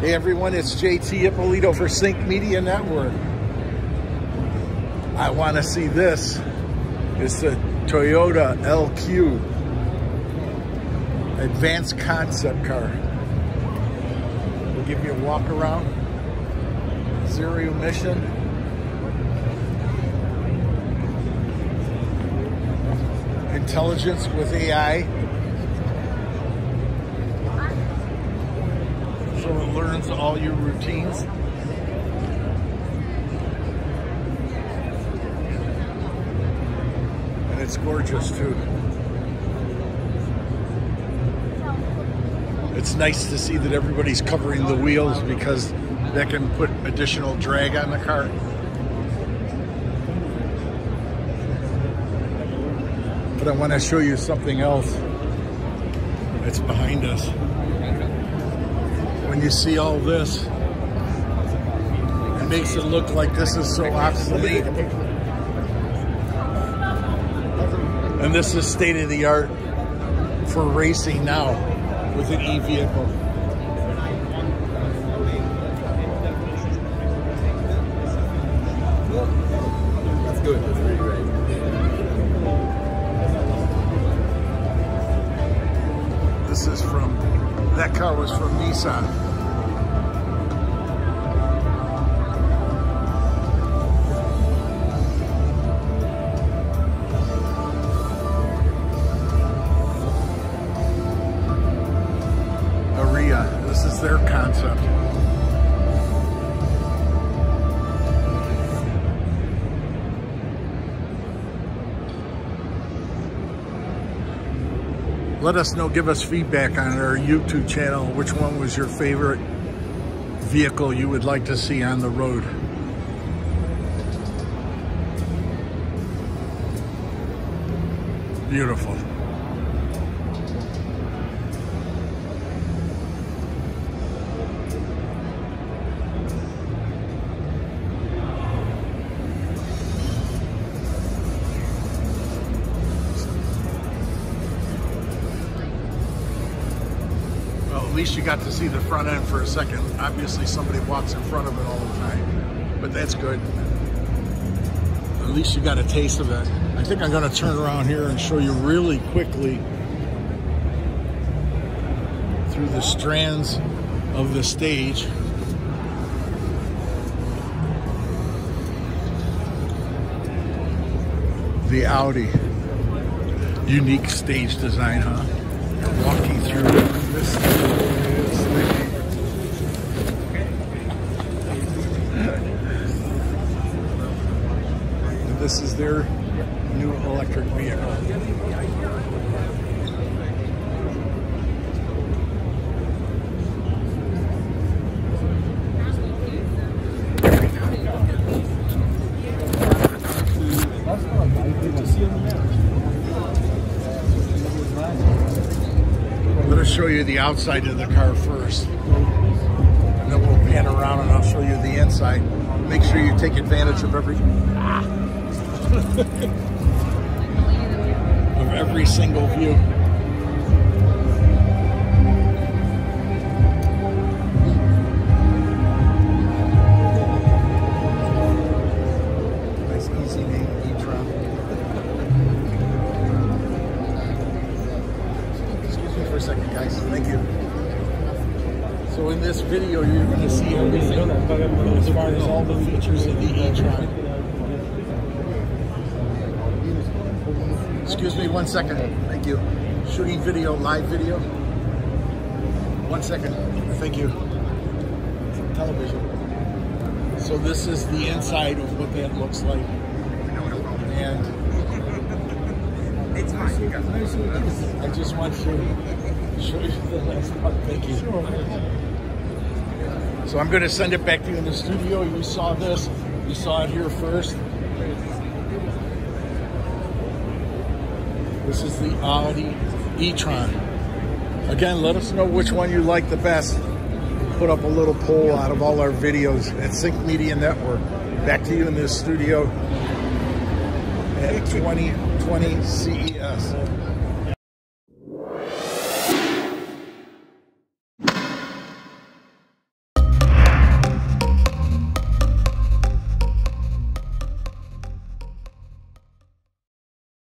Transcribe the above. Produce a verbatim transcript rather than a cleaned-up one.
Hey everyone, it's J T Ippolito for Sync Media Network. I want to see this. It's the Toyota L Q. Advanced concept car. We'll give you a walk around. Zero emission. Intelligence with A I. So it learns all your routines. And it's gorgeous too. It's nice to see that everybody's covering the wheels because that can put additional drag on the car. But I want to show you something else that's behind us. When you see all this, it makes it look like this is so obsolete. And this is state of the art for racing now with an e-vehicle. That's good, that's really great. This is from, that car was from Nissan. Aria, this is their concept. Let us know, give us feedback on our YouTube channel, which one was your favorite vehicle you would like to see on the road. Beautiful. At least you got to see the front end for a second. Obviously somebody walks in front of it all the time, but that's good. At least you got a taste of it. I think I'm gonna turn around here and show you really quickly through the strands of the stage. The Audi. Unique stage design, huh? You're walking through this is the, this is their new electric vehicle. Show you the outside of the car first, and then we'll pan around and I'll show you the inside. Make sure you take advantage of every ah. of every single view. Nice easy name, e-tron. For a second, guys. Thank you. So in this video, you're going to see everything as far as all the features of the e-tron. Excuse me, one second. Thank you. Shooting video, live video. One second. Thank you. Television. So this is the inside of what that looks like. And it's fine, you guys. I just want to show you the last part. Thank you. So I'm going to send it back to you in the studio. You saw this. You saw it here first. This is the Audi e-tron. Again, let us know which one you like the best. We'll put up a little poll out of all our videos at Sync Media Network. Back to you in this studio at twenty twenty C E S.